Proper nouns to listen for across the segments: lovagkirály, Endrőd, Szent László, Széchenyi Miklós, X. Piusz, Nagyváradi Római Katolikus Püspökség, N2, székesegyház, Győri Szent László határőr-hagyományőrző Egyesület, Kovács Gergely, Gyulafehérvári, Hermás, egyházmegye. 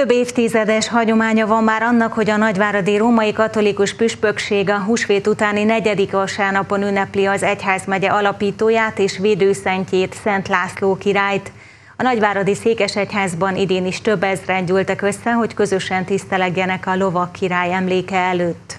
Több évtizedes hagyománya van már annak, hogy a nagyváradi római katolikus püspökség a húsvét utáni negyedik vasárnapon ünnepli az egyházmegye alapítóját és védőszentjét, Szent László királyt. A nagyváradi székesegyházban idén is több ezren gyűltek össze, hogy közösen tisztelegjenek a lovak király emléke előtt.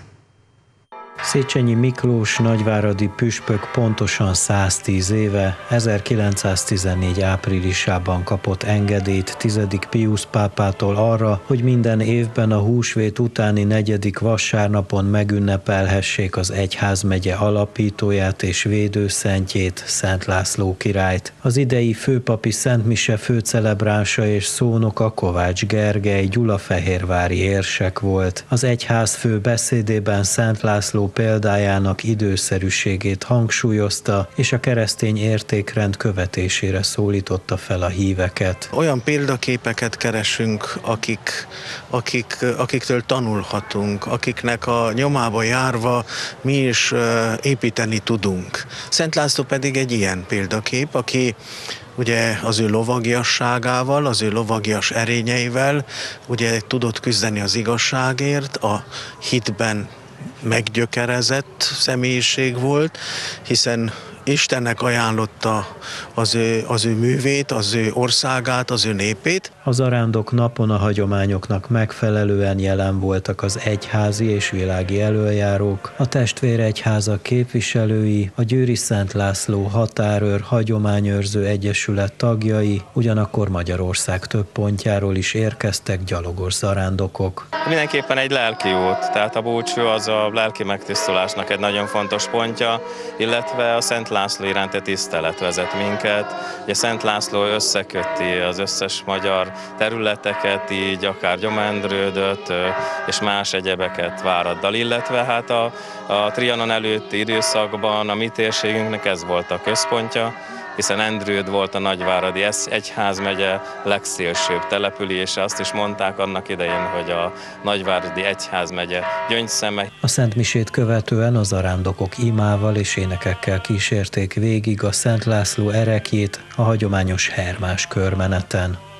Széchenyi Miklós nagyváradi püspök pontosan 110 éve, 1914. áprilisában kapott engedélyt X. Piusz pápától arra, hogy minden évben a húsvét utáni negyedik vasárnapon megünnepelhessék az egyházmegye alapítóját és védőszentjét, Szent László királyt. Az idei főpapi szentmise főcelebránsa és szónoka Kovács Gergely gyulafehérvári érsek volt. Az egyházfő beszédében Szent László példájának időszerűségét hangsúlyozta, és a keresztény értékrend követésére szólította fel a híveket. Olyan példaképeket keresünk, akiktől tanulhatunk, akiknek a nyomába járva mi is építeni tudunk. Szent László pedig egy ilyen példakép, aki ugye az ő lovagiasságával, az ő lovagias erényeivel ugye tudott küzdeni az igazságért, a hitben meggyökerezett személyiség volt, hiszen Istennek ajánlotta az ő művét, az ő országát, az ő népét. Az arándok napon a hagyományoknak megfelelően jelen voltak az egyházi és világi elöljárók, a testvéregyháza képviselői, a Győri Szent László határőr-hagyományőrző Egyesület tagjai, ugyanakkor Magyarország több pontjáról is érkeztek gyalogos zarándokok. Mindenképpen egy lelki út, tehát a búcsú az a lelki megtisztulásnak egy nagyon fontos pontja, illetve a Szent László iránti tisztelet vezet minket. Ugye Szent László összeköti az összes magyar területeket, így akár Endrődöt és más egyebeket Váraddal, illetve hát a Trianon előtti időszakban a mi térségünknek ez volt a központja, hiszen Endrőd volt a nagyváradi egyházmegye legszélsőbb települése, azt is mondták annak idején, hogy a nagyváradi egyházmegye gyöngyszeme. A szentmisét követően az zarándokok imával és énekekkel kísérték végig a Szent László erekjét a hagyományos Hermás körmeneten.